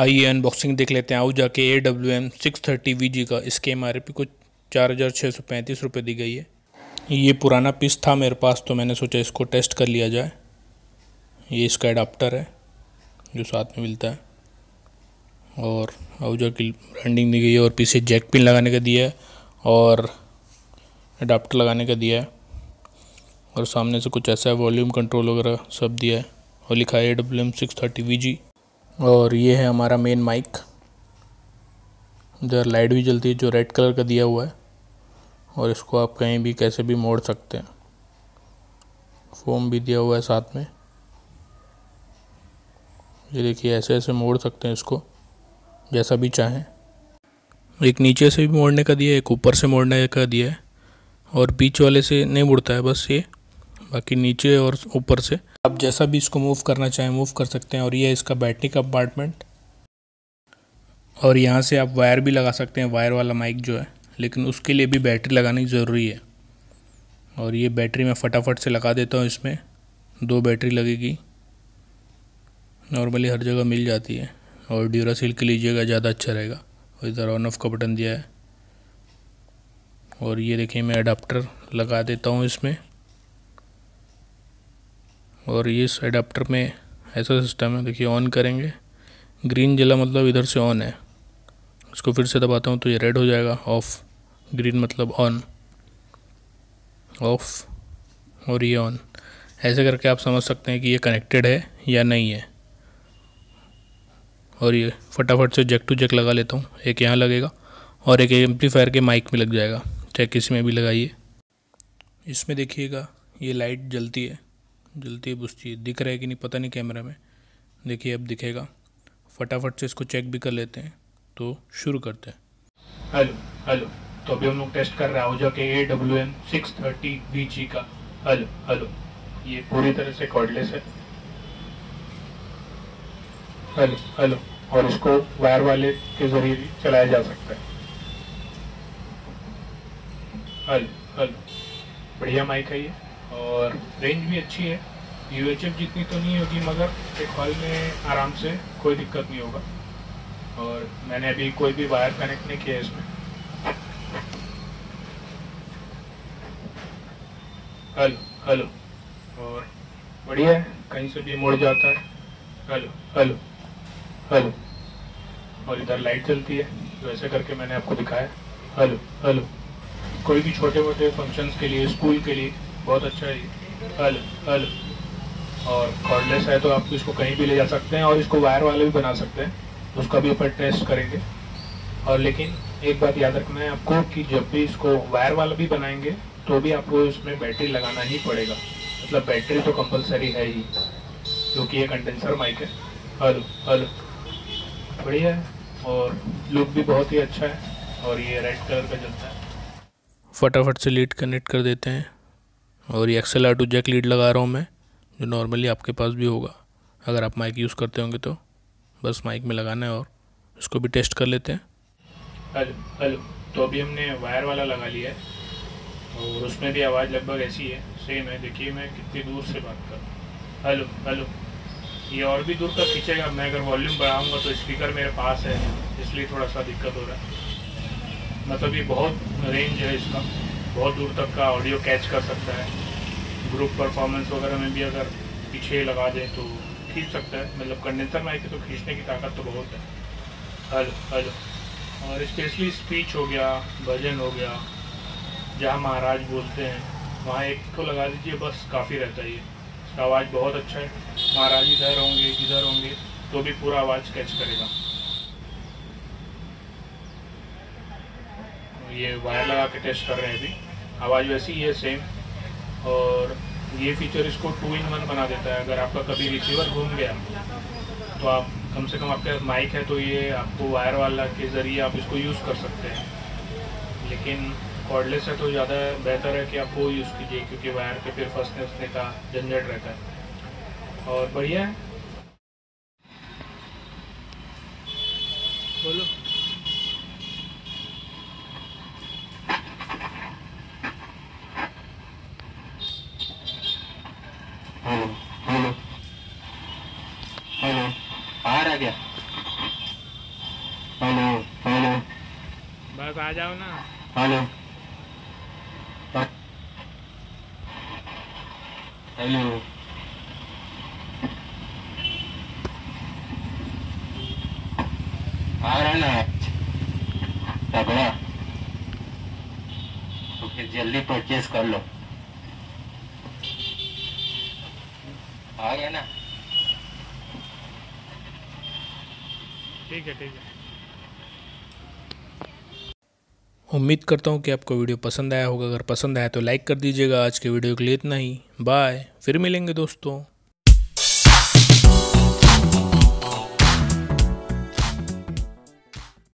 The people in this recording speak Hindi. आइए अनबॉक्सिंग देख लेते हैं आहूजा के AWM 630 VG का। इसके MRP कुछ 4635 रुपये दी गई है। ये पुराना पीस था मेरे पास, तो मैंने सोचा इसको टेस्ट कर लिया जाए। ये इसका एडाप्टर है जो साथ में मिलता है, और आहूजा की ब्रांडिंग दी गई है, और पीछे जैक पिन लगाने का दिया है और एडाप्टर लगाने का दिया है, और सामने से कुछ ऐसा वॉल्यूम कंट्रोल वगैरह सब दिया है, और लिखा है AWM 630 VG। और ये है हमारा मेन माइक, इधर लाइट भी जलती है जो रेड कलर का दिया हुआ है, और इसको आप कहीं भी कैसे भी मोड़ सकते हैं। फोम भी दिया हुआ है साथ में, ये देखिए ऐसे ऐसे मोड़ सकते हैं इसको जैसा भी चाहें। एक नीचे से भी मोड़ने का दिया है, एक ऊपर से मोड़ने का दिया है, और बीच वाले से नहीं मुड़ता है बस ये, बाकी नीचे और ऊपर से आप जैसा भी इसको मूव करना चाहें मूव कर सकते हैं। और ये है इसका बैटरी कंपार्टमेंट, और यहाँ से आप वायर भी लगा सकते हैं, वायर वाला माइक जो है, लेकिन उसके लिए भी बैटरी लगानी ज़रूरी है। और ये बैटरी मैं फटाफट से लगा देता हूँ, इसमें 2 बैटरी लगेगी, नॉर्मली हर जगह मिल जाती है, और ड्यूरासेल की लीजिएगा ज़्यादा अच्छा रहेगा। और इधर ऑन ऑफ का बटन दिया है, और ये देखिए मैं अडाप्टर लगा देता हूँ इसमें। और ये इस अडाप्टर में ऐसा सिस्टम है, देखिए ऑन करेंगे ग्रीन जला मतलब इधर से ऑन है, उसको फिर से दबाता हूँ तो ये रेड हो जाएगा, ऑफ़ ग्रीन मतलब ऑन, ऑफ़ और ये ऑन। ऐसे करके आप समझ सकते हैं कि ये कनेक्टेड है या नहीं है। और ये फटाफट से जैक टू जैक लगा लेता हूँ, एक यहाँ लगेगा और एक एम्पलीफायर के माइक में लग जाएगा, चाहे किसी में भी लगाइए। इसमें देखिएगा ये लाइट जलती है बुझती है, दिख रहा है कि नहीं पता नहीं कैमरा में, देखिए अब दिखेगा। फटाफट से इसको चेक भी कर लेते हैं, तो शुरू करते हैं। हेलो, तो अभी हम लोग टेस्ट कर रहे हैं आहूजा के AWM 630 VG का। हेलो, ये पूरी तरह से कॉर्डलेस है। हेलो, और इसको वायर वाले के जरिए भी चलाया जा सकता है। हेलो, बढ़िया माइक है ये, और रेंज भी अच्छी है। UHF जितनी तो नहीं होगी, मगर एक हॉल में आराम से कोई दिक्कत नहीं होगा। और मैंने अभी कोई भी वायर कनेक्ट नहीं किया इसमें। हेलो, और बढ़िया है, कहीं से भी मोड़ जाता है। हेलो, और इधर लाइट चलती है तो ऐसे करके मैंने आपको दिखाया। हेलो, कोई भी छोटे मोटे फंक्शंस के लिए, स्कूल के लिए बहुत अच्छा है। हेलो, और कॉर्डलेस है तो आप इसको कहीं भी ले जा सकते हैं, और इसको वायर वाले भी बना सकते हैं, उसका भी अपन टेस्ट करेंगे। और लेकिन एक बात याद रखना है आपको कि जब भी इसको वायर वाला भी बनाएंगे तो भी आपको इसमें बैटरी लगाना ही पड़ेगा, मतलब बैटरी तो कंपलसरी है ही, क्योंकि ये कंडेंसर माइक है। हेलो, बढ़िया है, और लुक भी बहुत ही अच्छा है, और ये रेड कलर का जलता है। फटाफट से लीड कनेक्ट कर देते हैं, और ये XLR टू जैक लीड लगा रहा हूँ मैं, जो नॉर्मली आपके पास भी होगा अगर आप माइक यूज़ करते होंगे, तो बस माइक में लगाना है। और इसको भी टेस्ट कर लेते हैं। हेलो, तो अभी हमने वायर वाला लगा लिया है, और उसमें भी आवाज़ लगभग ऐसी है, सेम है। देखिए मैं कितनी दूर से बात कर रहा हूँ। हेलो, ये और भी दूर तक खींचेगा। मैं अगर वॉल्यूम बढ़ाऊँगा तो स्पीकर मेरे पास है, इसलिए थोड़ा सा दिक्कत हो रहा है। मतलब ये बहुत रेंज है इसका, बहुत दूर तक का ऑडियो कैच कर सकता है। ग्रुप परफॉर्मेंस वगैरह में भी अगर पीछे लगा दें तो खींच सकता है, मतलब कंडेंसर माइक है तो खींचने की ताकत तो बहुत है। हेलो, और स्पेशली स्पीच हो गया, भजन हो गया, जहाँ महाराज बोलते हैं वहाँ एक तो लगा दीजिए, बस काफ़ी रहता है। ये इसका आवाज़ बहुत अच्छा है, महाराज इधर होंगे किधर होंगे तो भी पूरा आवाज़ कैच करेगा। ये वायर लगा के टेस्ट कर रहे हैं अभी, आवाज़ वैसी ही है सेम। और ये फीचर इसको 2-in-1 बना देता है। अगर आपका कभी रिसीवर घूम गया तो आप कम से कम, आपके माइक है तो ये आपको वायर वाला के ज़रिए आप इसको यूज़ कर सकते हैं। लेकिन कॉर्डलेस है तो ज़्यादा बेहतर है कि आप वो यूज़ कीजिए, क्योंकि वायर पे फिर फंसने का झंझट रहता है। और बढ़िया है, बोलो। हेलो, बाहर आ गया। हेलो हेलो, बस आ जाओ ना। हेलो हेलो, आ रहा ना तगड़ा, तो फिर जल्दी परचेज कर लो। आ गया ना? ठीक है ठीक है। उम्मीद करता हूँ कि आपको वीडियो पसंद आया होगा। अगर पसंद आया तो लाइक कर दीजिएगा। आज के वीडियो के लिए इतना ही, बाय। फिर मिलेंगे दोस्तों।